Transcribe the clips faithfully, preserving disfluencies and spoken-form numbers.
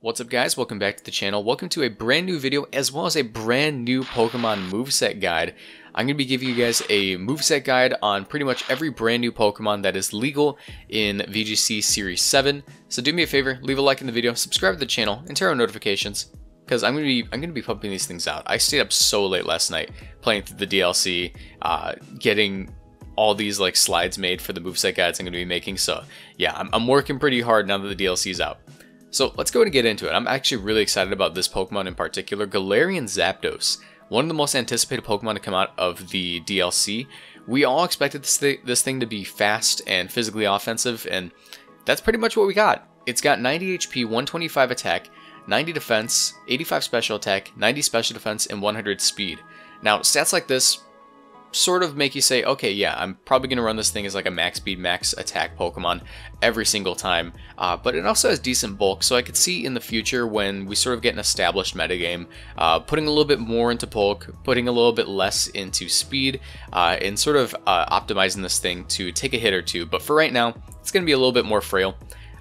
What's up guys, welcome back to the channel, welcome to a brand new video as well as a brand new Pokemon moveset guide. I'm going to be giving you guys a moveset guide on pretty much every brand new Pokemon that is legal in V G C Series seven. So do me a favor, leave a like in the video, subscribe to the channel, and turn on notifications because I'm going to be I'm going to be pumping these things out. I stayed up so late last night playing through the D L C, uh, getting all these like slides made for the moveset guides I'm going to be making. So yeah, I'm, I'm working pretty hard now that the D L C's out. So let's go ahead and get into it. I'm actually really excited about this Pokemon in particular, Galarian Zapdos, one of the most anticipated Pokemon to come out of the D L C. We all expected this, th this thing to be fast and physically offensive, and that's pretty much what we got. It's got ninety H P, one twenty-five attack, ninety defense, eighty-five special attack, ninety special defense, and one hundred speed. Now, stats like this sort of make you say, okay, yeah, I'm probably going to run this thing as like a max speed, max attack Pokemon every single time. Uh, but it also has decent bulk, so I could see in the future when we sort of get an established metagame, uh, putting a little bit more into bulk, putting a little bit less into speed, uh, and sort of uh, optimizing this thing to take a hit or two. But for right now, it's going to be a little bit more frail.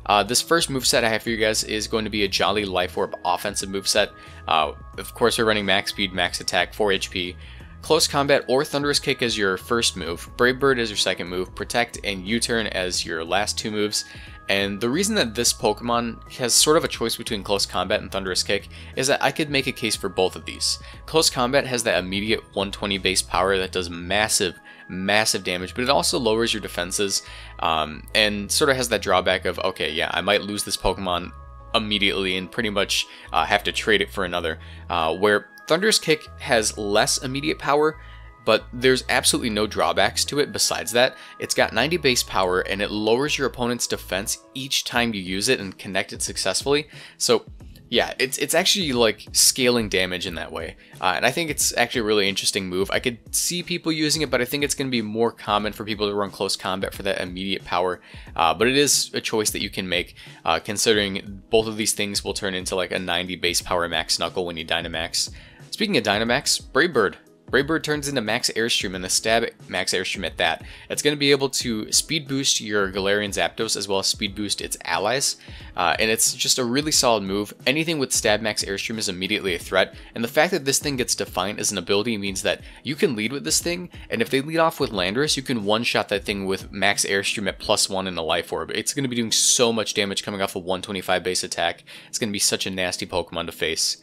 Uh, this first moveset I have for you guys is going to be a Jolly Life Orb offensive moveset. Uh, of course, we're running max speed, max attack, four H P. Close Combat or Thunderous Kick as your first move, Brave Bird as your second move, Protect and U-Turn as your last two moves. And the reason that this Pokemon has sort of a choice between Close Combat and Thunderous Kick is that I could make a case for both of these. Close Combat has that immediate one twenty base power that does massive, massive damage, but it also lowers your defenses um, and sort of has that drawback of, okay, yeah, I might lose this Pokemon immediately and pretty much uh, have to trade it for another, uh, where Thunderous Kick has less immediate power, but there's absolutely no drawbacks to it besides that. It's got ninety base power, and it lowers your opponent's defense each time you use it and connect it successfully. So yeah, it's it's actually like scaling damage in that way. Uh, and I think it's actually a really interesting move. I could see people using it, but I think it's going to be more common for people to run Close Combat for that immediate power. Uh, but it is a choice that you can make, uh, considering both of these things will turn into like a ninety base power Max Knuckle when you Dynamax. Speaking of Dynamax, Brave Bird. Brave Bird turns into Max Airstream, and the stab at Max Airstream at that. It's going to be able to speed boost your Galarian Zapdos as well as speed boost its allies. Uh, and it's just a really solid move. Anything with stab Max Airstream is immediately a threat. And the fact that this thing gets defined as an ability means that you can lead with this thing. And if they lead off with Landorus, you can one-shot that thing with Max Airstream at plus one in a Life Orb. It's going to be doing so much damage coming off a one twenty-five base attack. It's going to be such a nasty Pokemon to face.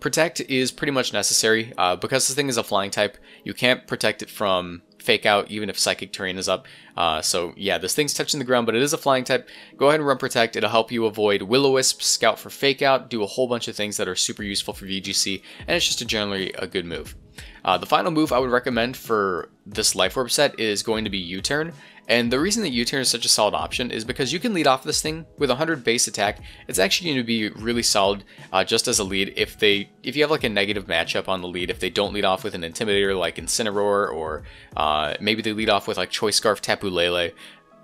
Protect is pretty much necessary, uh, because this thing is a flying type, you can't protect it from Fake Out even if Psychic Terrain is up. Uh, so yeah, this thing's touching the ground, but it is a flying type. Go ahead and run Protect, it'll help you avoid Will-O-Wisp, Scout for Fake Out, do a whole bunch of things that are super useful for V G C, and it's just a generally a good move. Uh, the final move I would recommend for this Life Orb set is going to be U-Turn. And the reason that U-Turn is such a solid option is because you can lead off this thing with one hundred base attack. It's actually going to be really solid uh, just as a lead if they if you have like a negative matchup on the lead, if they don't lead off with an Intimidator like Incineroar, or uh, maybe they lead off with like Choice Scarf, Tapu Lele.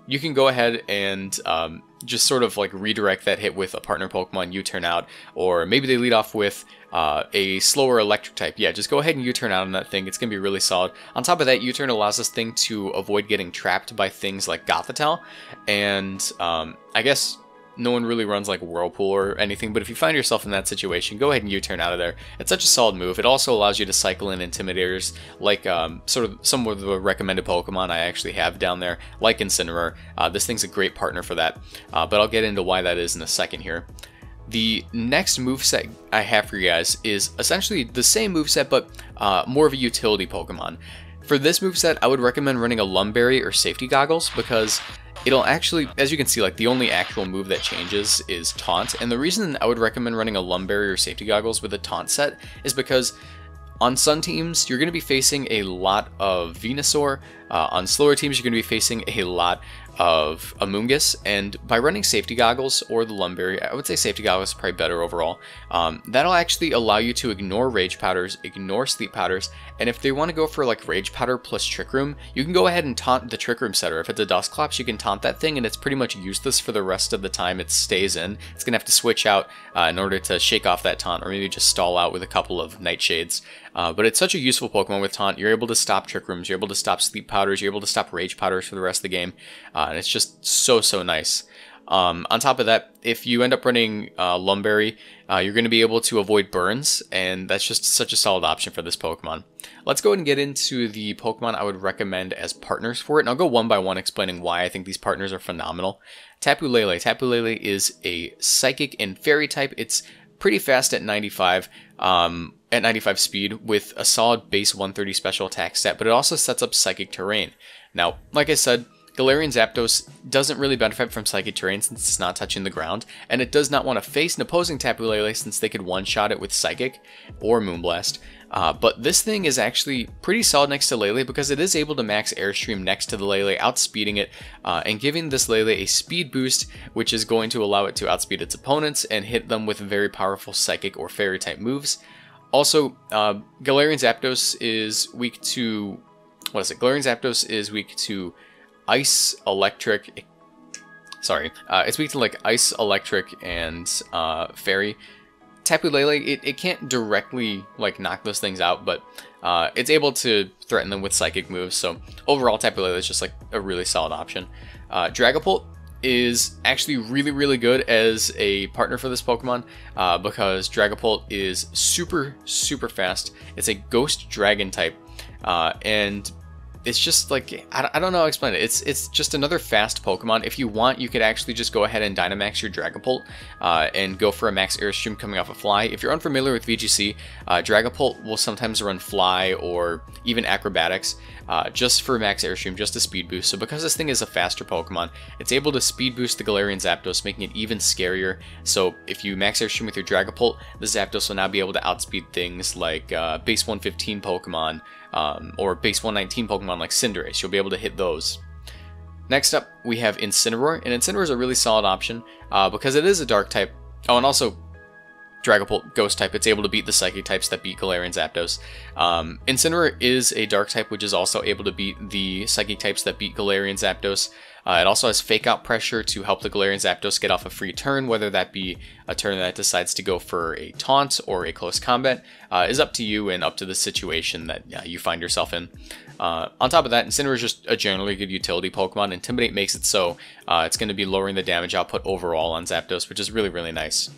You can go ahead and um, just sort of like redirect that hit with a partner Pokemon, U-Turn out, or maybe they lead off with uh, a slower electric type. Yeah, just go ahead and U-Turn out on that thing. It's going to be really solid. On top of that, U-Turn allows this thing to avoid getting trapped by things like Gothitelle, and um, I guess no one really runs like Whirlpool or anything, but if you find yourself in that situation, go ahead and U-Turn out of there. It's such a solid move. It also allows you to cycle in Intimidators, like um, sort of some of the recommended Pokemon I actually have down there, like Incineroar. Uh, this thing's a great partner for that, uh, but I'll get into why that is in a second here. The next moveset I have for you guys is essentially the same moveset, but uh, more of a utility Pokemon. For this moveset, I would recommend running a Lumberry or Safety Goggles, because it'll actually, as you can see, like the only actual move that changes is Taunt. And the reason I would recommend running a Lumberry or Safety Goggles with a Taunt set is because on Sun teams, you're going to be facing a lot of Venusaur. Uh, on slower teams, you're going to be facing a lot of Amoongus. And by running Safety Goggles or the Lumberry, I would say Safety Goggles is probably better overall. Um, that'll actually allow you to ignore Rage Powders, ignore Sleep Powders. And if they want to go for like Rage Powder plus Trick Room, you can go ahead and taunt the Trick Room setter. If it's a Dusclops, you can taunt that thing, and it's pretty much useless for the rest of the time it stays in. It's going to have to switch out uh, in order to shake off that taunt, or maybe just stall out with a couple of Nightshades. Uh, but it's such a useful Pokemon with Taunt. You're able to stop Trick Rooms, you're able to stop Sleep Powders, you're able to stop Rage Powders for the rest of the game, uh, and it's just so, so nice. Um, on top of that, if you end up running uh, Lumberry, uh, you're going to be able to avoid burns, and that's just such a solid option for this Pokemon. Let's go ahead and get into the Pokemon I would recommend as partners for it, and I'll go one by one explaining why I think these partners are phenomenal. Tapu Lele. Tapu Lele is a Psychic and Fairy type. It's pretty fast at ninety-five. Um, at ninety-five speed with a solid base one thirty special attack stat, but it also sets up Psychic Terrain. Now, like I said, Galarian Zapdos doesn't really benefit from Psychic Terrain since it's not touching the ground, and it does not want to face an opposing Tapu Lele since they could one-shot it with Psychic or Moonblast. Uh, but this thing is actually pretty solid next to Lele because it is able to Max Airstream next to the Lele, outspeeding it uh, and giving this Lele a speed boost, which is going to allow it to outspeed its opponents and hit them with very powerful Psychic or Fairy type moves. Also, uh, Galarian Zapdos is weak to what is it? Galarian Zapdos is weak to Ice, Electric. Sorry, uh, it's weak to like Ice, Electric, and uh, Fairy. Tapu Lele, it, it can't directly like knock those things out, but uh, it's able to threaten them with Psychic moves. So overall, Tapu Lele is just like a really solid option. Uh, Dragapult is actually really, really good as a partner for this Pokemon uh, because Dragapult is super, super fast. It's a Ghost Dragon type, uh, and it's just like, I don't know how to explain it. It's it's just another fast Pokemon. If you want, you could actually just go ahead and Dynamax your Dragapult uh, and go for a Max Airstream coming off a Fly. If you're unfamiliar with V G C, uh, Dragapult will sometimes run Fly or even Acrobatics uh, just for Max Airstream, just a speed boost. So because this thing is a faster Pokemon, it's able to speed boost the Galarian Zapdos, making it even scarier. So if you Max Airstream with your Dragapult, the Zapdos will now be able to outspeed things like uh, base one fifteen Pokemon, Um, or base one nineteen Pokemon like Cinderace. You'll be able to hit those. Next up, we have Incineroar, and Incineroar is a really solid option uh, because it is a Dark type. Oh, and also Dragapult Ghost type. It's able to beat the Psychic types that beat Galarian Zapdos. Um, Incineroar is a Dark type, which is also able to beat the Psychic types that beat Galarian Zapdos. Uh, it also has Fake Out pressure to help the Galarian Zapdos get off a free turn, whether that be a turn that decides to go for a Taunt or a Close Combat, uh, is up to you and up to the situation that uh, you find yourself in. Uh, on top of that, Incineroar is just a generally good utility Pokemon. Intimidate makes it so uh, it's going to be lowering the damage output overall on Zapdos, which is really, really nice.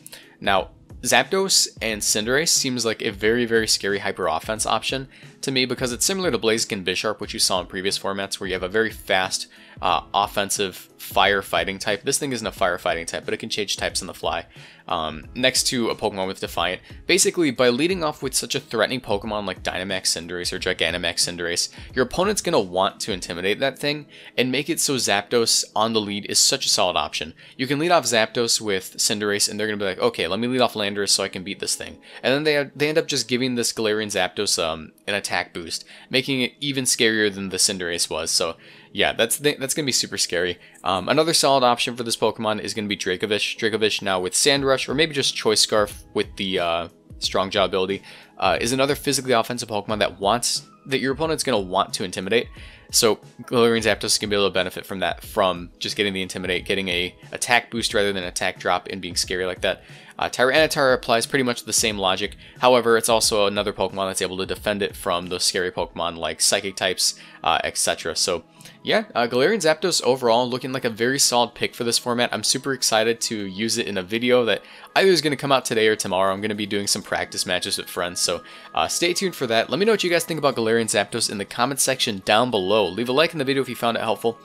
Now, Zapdos and Cinderace seems like a very, very scary hyper offense option to me because it's similar to Blaziken Bisharp, which you saw in previous formats, where you have a very fast uh, offensive firefighting type. This thing isn't a firefighting type, but it can change types on the fly. Um, next to a Pokemon with Defiant, basically by leading off with such a threatening Pokemon like Dynamax Cinderace or Gigantamax Cinderace, your opponent's going to want to intimidate that thing and make it so Zapdos on the lead is such a solid option. You can lead off Zapdos with Cinderace, and they're going to be like, okay, let me lead off Landorus so I can beat this thing. And then they, they end up just giving this Galarian Zapdos um, an attack boost, making it even scarier than the Cinderace was. So yeah, that's th that's gonna be super scary. Um, another solid option for this Pokemon is gonna be Dracovish. Dracovish now with Sand Rush, or maybe just Choice Scarf with the uh, Strong Jaw ability, uh, is another physically offensive Pokemon that wants that your opponent's gonna want to intimidate. So Galarian Zapdos is gonna be able to benefit from that, from just getting the intimidate, getting a attack boost rather than attack drop, and being scary like that. Uh, Tyranitar applies pretty much the same logic. However, it's also another Pokemon that's able to defend it from those scary Pokemon like Psychic types, uh, et cetera. So yeah, uh, Galarian Zapdos overall looking like a very solid pick for this format. I'm super excited to use it in a video that either is going to come out today or tomorrow. I'm going to be doing some practice matches with friends, so uh, stay tuned for that. Let me know what you guys think about Galarian Zapdos in the comment section down below. Leave a like in the video if you found it helpful,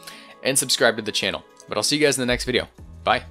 and subscribe to the channel. But I'll see you guys in the next video. Bye!